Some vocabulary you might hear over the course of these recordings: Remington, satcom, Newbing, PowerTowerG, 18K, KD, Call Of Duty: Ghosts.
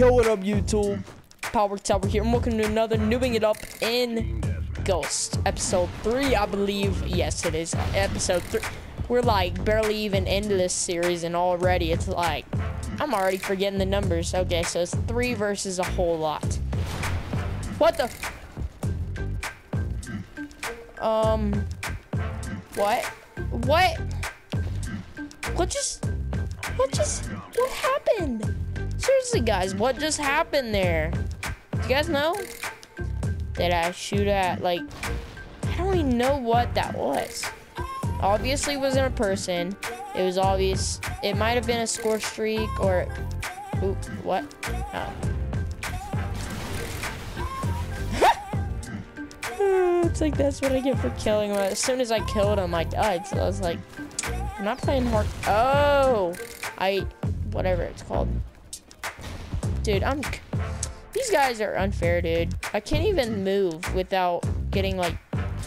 Yo, what up, YouTube? Power Tower here, and welcome to another Noobing It Up in Ghosts. Episode 3, I believe. Yes, it is. Episode 3. We're, like, barely even into this series, and already it's, like, I'm already forgetting the numbers. Okay, so it's 3 versus a whole lot. What the? What happened? Seriously, guys, what just happened there? Do you guys know? Did I shoot at, like, I don't even know what that was. Obviously, it wasn't a person. It was obvious. It might have been a score streak or, ooh, what? Oh. It's like, that's what I get for killing him. As soon as I killed him, I died. So I was like, I'm not playing hard. Oh, whatever it's called. Dude, these guys are unfair, dude. I can't even move without getting, like,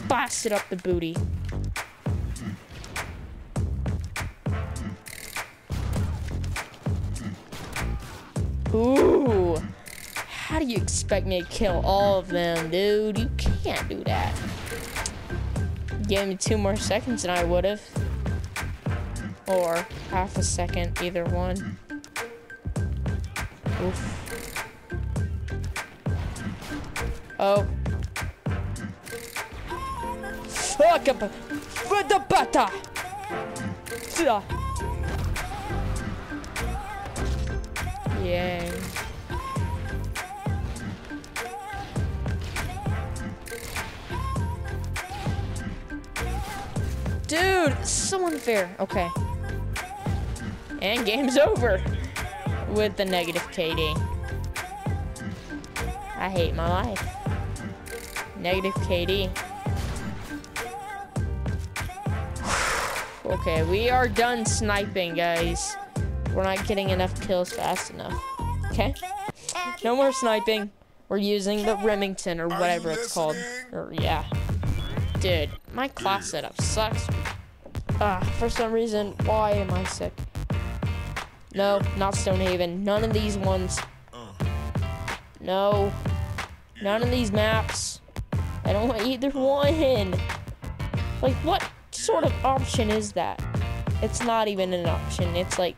blasted up the booty. Ooh. How do you expect me to kill all of them, dude? You can't do that. Gave me 2 more seconds and I would've. Or half a second, either one. Oof. Oh. Fuck up. For the butter. Yeah. Dude, it's so unfair. Okay. And game's over. With the negative KD. I hate my life. Negative KD. Okay, we are done sniping, guys. We're not getting enough kills fast enough. Okay? No more sniping. We're using the Remington or whatever it's called. Or, yeah. Dude, my class setup sucks. For some reason, why am I sick? No, not Stonehaven. None of these ones. No. None of these maps. I don't want either one. Like, what sort of option is that? It's not even an option. It's like...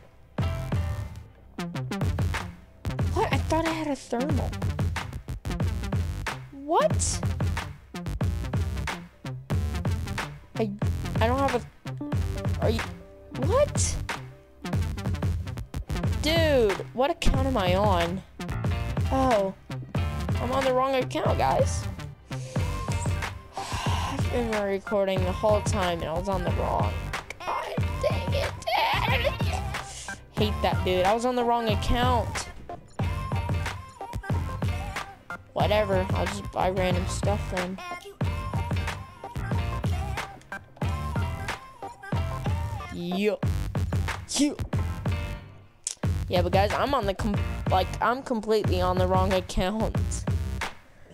What? I thought I had a thermal. What? I don't have a... Are you... What? Dude, what account am I on? Oh, I'm on the wrong account, guys. I've been recording the whole time and I was on the wrong. God dang it. Hate that, dude. I was on the wrong account. Whatever, I'll just buy random stuff then. Yup. Yup. Yeah, but guys, I'm on the I'm completely on the wrong account.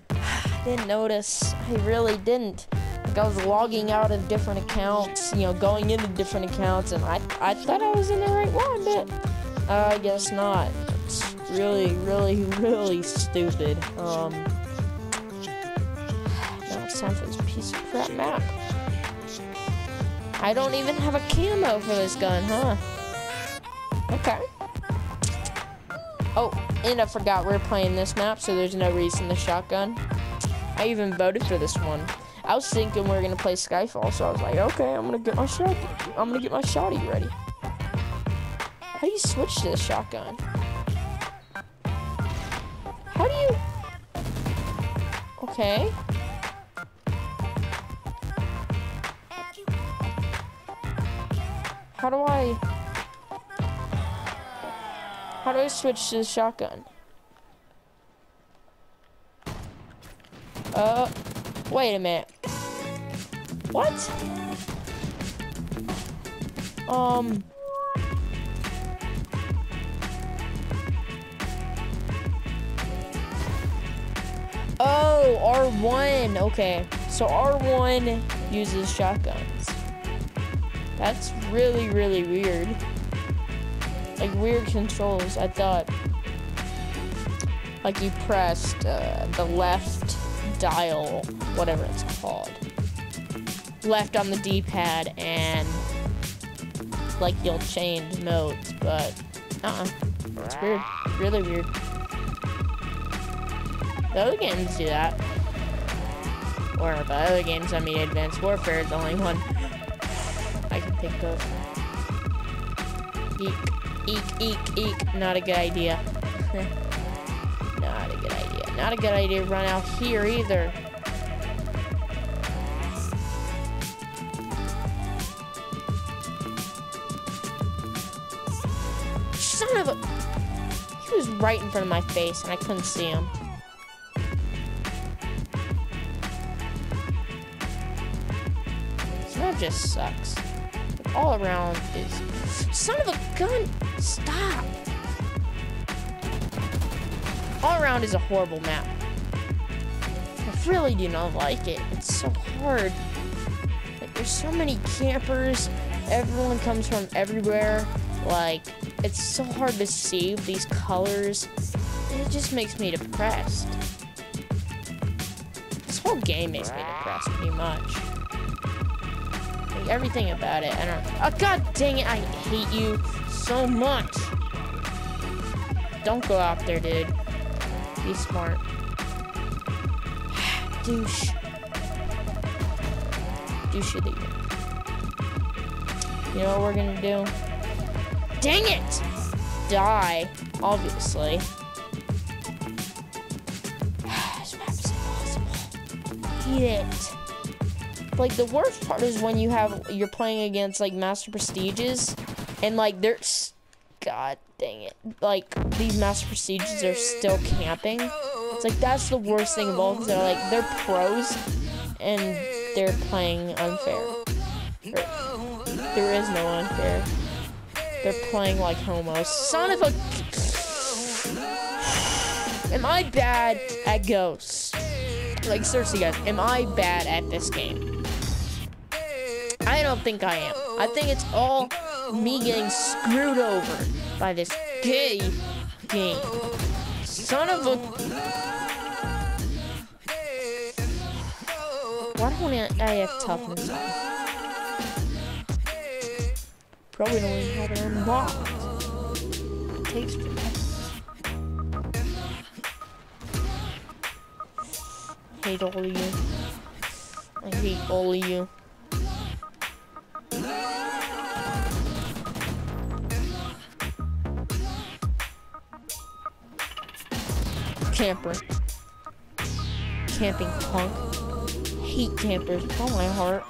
I didn't notice. I really didn't. Like, I was logging out of different accounts, you know, going into different accounts, and I thought I was in the right one, but I guess not. It's really, really, really stupid. Now it's time for this piece of crap map. I don't even have a camo for this gun, huh? Okay. Oh, and I forgot we're playing this map, so there's no reason the shotgun. I even voted for this one. I was thinking we were gonna play Skyfall, so I was like, okay, I'm gonna get my shot. I'm gonna get my shotty ready. How do you switch to the shotgun? How do you? Okay. How do I switch to the shotgun? Wait a minute. What? Oh, R1. Okay. So R1 uses shotguns. That's really, really weird. Like, weird controls, I thought. like you pressed the left dial, whatever it's called, left on the D-pad, and like you'll change modes, but it's weird. It's really weird. The other games do that. Or by other games, I mean Advanced Warfare is the only one I can think of. Eek, eek, eek, eek. Not a good idea. Not a good idea. Not a good idea to run out here either. Son of a... He was right in front of my face and I couldn't see him. Just sucks. All around is... Son of a gun! Stop! All around is a horrible map. I really do not like it. It's so hard. Like, there's so many campers. Everyone comes from everywhere. Like, it's so hard to see these colors. It just makes me depressed. This whole game makes me depressed, pretty much. Everything about it. I don't. Oh, god dang it! I hate you so much. Don't go out there, dude. Be smart. Douche. Douchey leader. You know what we're gonna do? Dang it! Die, obviously. This map's impossible. Eat it. Like, the worst part is when you're playing against, like, Master Prestiges, and, like, there's, god dang it, like, these Master Prestiges are still camping. It's like, that's the worst thing of all, because they're, like, they're pros, and they're playing unfair. Or, there is no unfair. They're playing like homos. Son of a... Am I bad at Ghosts? Like, seriously, guys, am I bad at this game? I don't think I am. I think it's all me getting screwed over by this gay game. Son of a... Why don't I have toughness on? Probably don't even have it unlocked. It takes forever. I hate all of you. I hate all of you. Camper. Camping punk. Hate campers. Oh, my heart.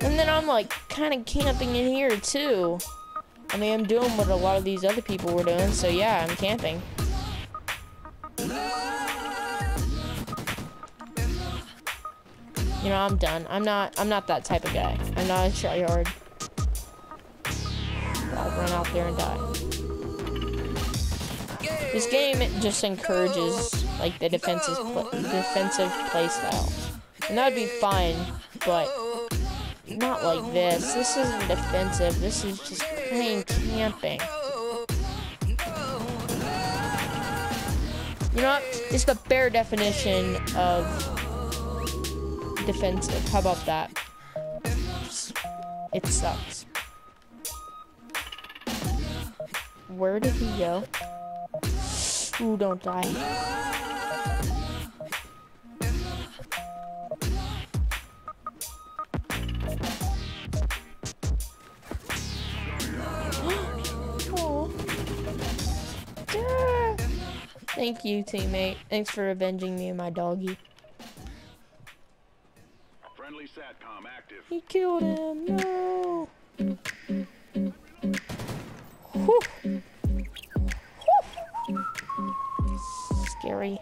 And then I'm like kind of camping in here too. I mean, I'm doing what a lot of these other people were doing, so yeah, I'm camping. You know, I'm done. I'm not that type of guy. I'm not a tryhard. I'll run out there and die. This game, it just encourages, like, the defensive playstyle. And that would be fine, but not like this. This isn't defensive. This is just plain camping. You know what? It's the bare definition of defensive. How about that? It sucks. Where did he go? Ooh, don't die. Oh. Yeah. Thank you, teammate. Thanks for avenging me and my doggy. Friendly satcom active. He killed him. No. Whew. Scary.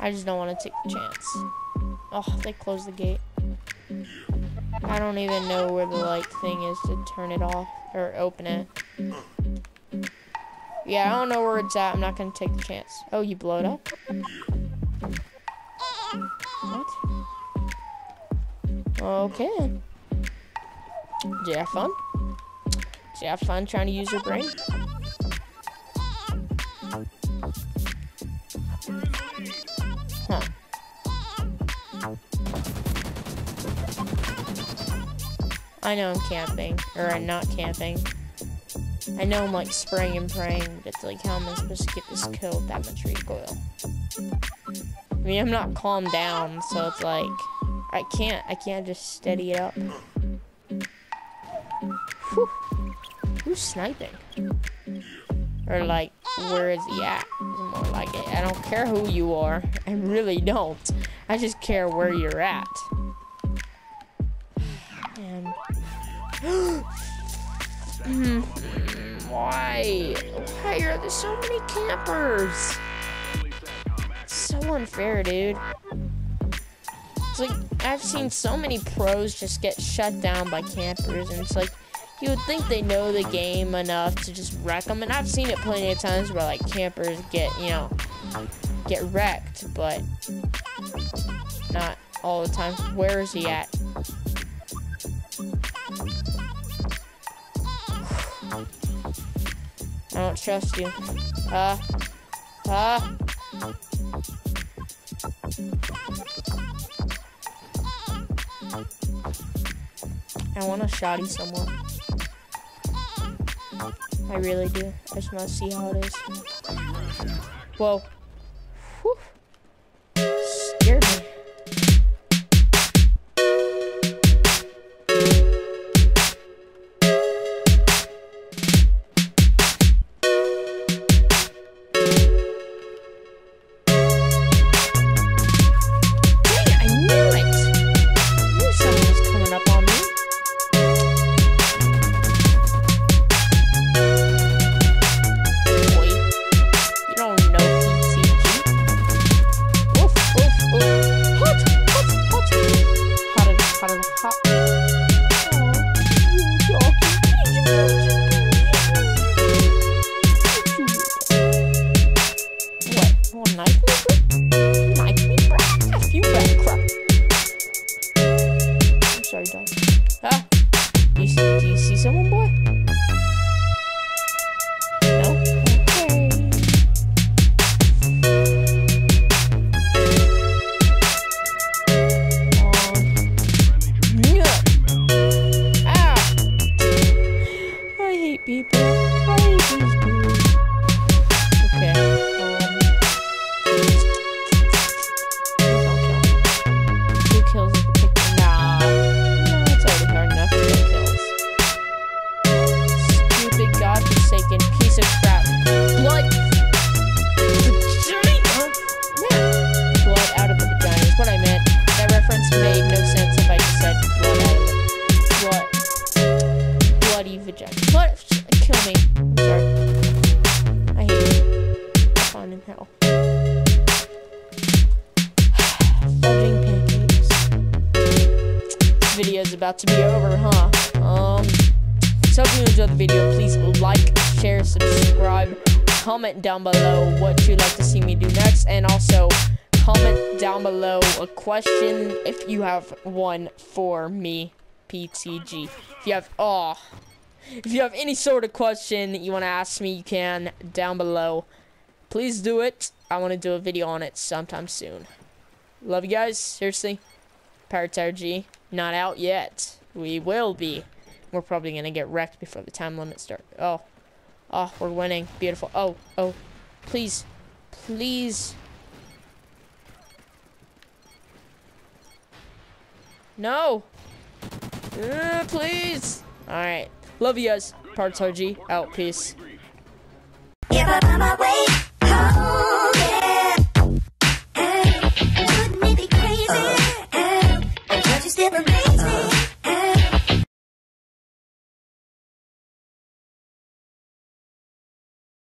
I just don't want to take the chance. Oh, they closed the gate. I don't even know where the light thing is to turn it off or open it. Yeah, I don't know where it's at. I'm not going to take the chance. Oh, you blow it up? What? Okay. Did you have fun? Did you have fun trying to use your brain? I know I'm camping, or I'm not camping. I know I'm like spraying and praying, but it's like, how am I supposed to get this kill with that much recoil? I mean, I'm not calmed down, so it's like, I can't just steady it up. Whew. Who's sniping? Or like, where is he at? More like it. I don't care who you are. I really don't. I just care where you're at. And why? Why are there so many campers? It's so unfair, dude. It's like, I've seen so many pros just get shut down by campers, and it's like, you would think they know the game enough to just wreck them. And I've seen it plenty of times where like campers get, you know, get wrecked, but not all the time. Where is he at? I don't trust you. I want a shotty somewhere. I really do. I just want to see how it is. Whoa. Whew. Scared me. About to be over, huh? So if you enjoyed the video, please like, share, subscribe, comment down below what you'd like to see me do next, and also comment down below a question if you have one for me, PTG. If you have any sort of question you want to ask me, you can down below. Please do it. I want to do a video on it sometime soon. Love you guys. Seriously. PowerTowerG. Not out yet. We will be. We're probably gonna get wrecked before the time limit starts. Oh. Oh, we're winning. Beautiful. Oh, oh. Please. Please. No. Please. Alright. Love you guys. PowerTowerG. Out. Peace.